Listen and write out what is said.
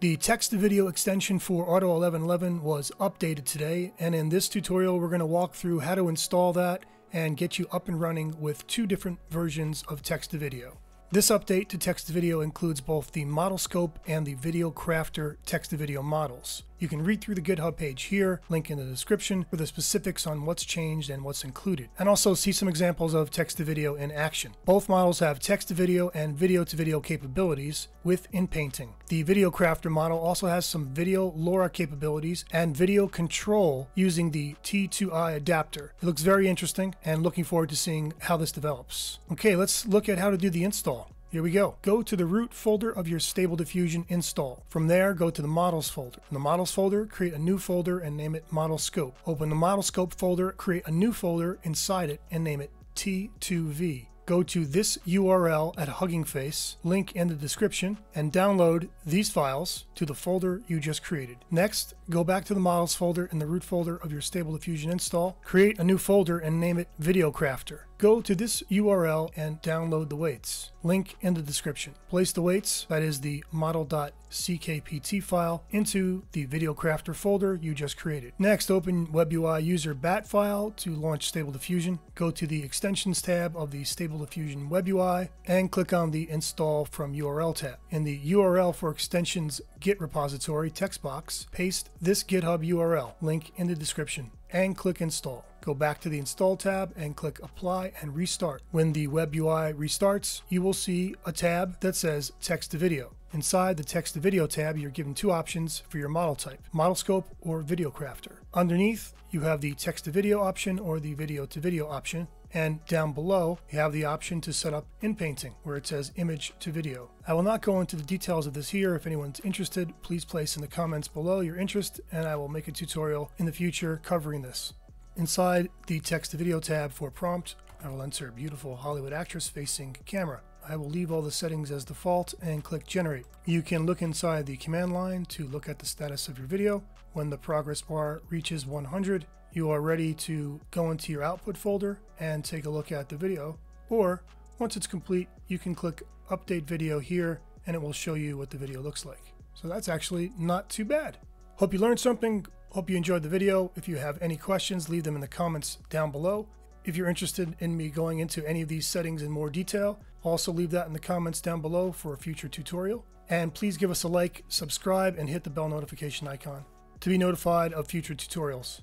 The text-to-video extension for Auto1111 was updated today, and in this tutorial we're going to walk through how to install that and get you up and running with two different versions of text-to-video. This update to text-to-video includes both the ModelScope and the VideoCrafter text-to-video models. You can read through the GitHub page here, link in the description, for the specifics on what's changed and what's included, and also see some examples of text-to-video in action. Both models have text-to-video and video-to-video capabilities with inpainting. The VideoCrafter model also has some video LoRa capabilities and video control using the T2I adapter. It looks very interesting, and looking forward to seeing how this develops. Okay, let's look at how to do the install. Here we go. Go to the root folder of your Stable Diffusion install. From there, go to the Models folder. In the Models folder, create a new folder and name it ModelScope. Open the ModelScope folder, create a new folder inside it and name it T2V. Go to this URL at Hugging Face, link in the description, and download these files to the folder you just created. Next, go back to the Models folder in the root folder of your Stable Diffusion install, create a new folder and name it VideoCrafter. Go to this URL and download the weights, link in the description. Place the weights, that is the model.ckpt file, into the VideoCrafter folder you just created. Next, open WebUI user bat file to launch Stable Diffusion. Go to the Extensions tab of the Stable Diffusion WebUI and click on the Install from URL tab. In the URL for Extensions Git repository text box, paste this GitHub URL, link in the description, and click Install. Go back to the Install tab and click Apply and Restart. When the web UI restarts, you will see a tab that says Text to Video. Inside the Text to Video tab, you're given two options for your model type, ModelScope or VideoCrafter. Underneath, you have the Text to Video option or the Video to Video option. And down below, you have the option to set up inpainting, where it says image to video. I will not go into the details of this here. If anyone's interested, please place in the comments below your interest, and I will make a tutorial in the future covering this. Inside the text to video tab for prompt, I will enter beautiful Hollywood actress facing camera. I will leave all the settings as default and click generate. You can look inside the command line to look at the status of your video. When the progress bar reaches 100, you are ready to go into your output folder and take a look at the video, or once it's complete, you can click update video here and it will show you what the video looks like. So that's actually not too bad. Hope you learned something. Hope you enjoyed the video. If you have any questions, leave them in the comments down below. If you're interested in me going into any of these settings in more detail, also leave that in the comments down below for a future tutorial. And please give us a like, subscribe, and hit the bell notification icon to be notified of future tutorials.